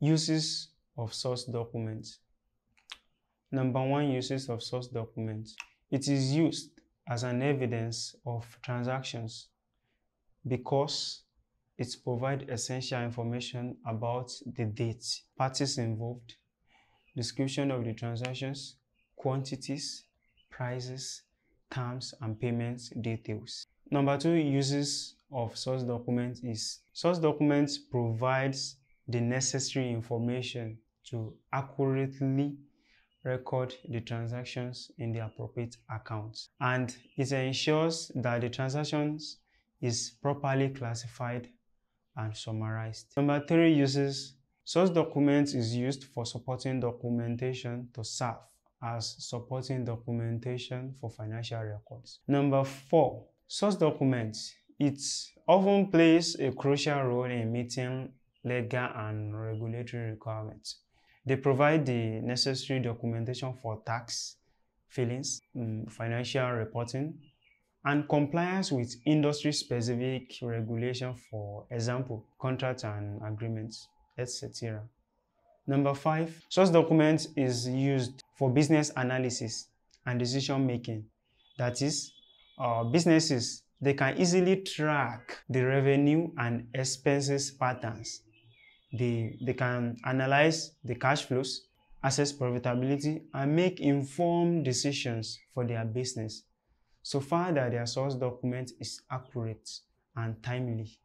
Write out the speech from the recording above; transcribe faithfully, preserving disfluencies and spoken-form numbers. Uses of source documents. Number one, uses of source documents. It is used as an evidence of transactions because it provides essential information about the date, parties involved, description of the transactions, quantities, prices, terms, and payments details. Number two, uses of source documents is source documents provides the necessary information to accurately record the transactions in the appropriate accounts, and it ensures that the transactions is properly classified and summarized. Number three, uses source documents is used for supporting documentation to serve as supporting documentation for financial records. Number four, source documents. It often plays a crucial role in meeting legal and regulatory requirements. They provide the necessary documentation for tax filings, financial reporting, and compliance with industry-specific regulation, for example, contracts and agreements, et cetera. Number five, source documents is used for business analysis and decision-making. That is, uh, businesses, they can easily track the revenue and expenses patterns. They, they can analyze the cash flows, assess profitability, and make informed decisions for their business, so far that their source document is accurate and timely.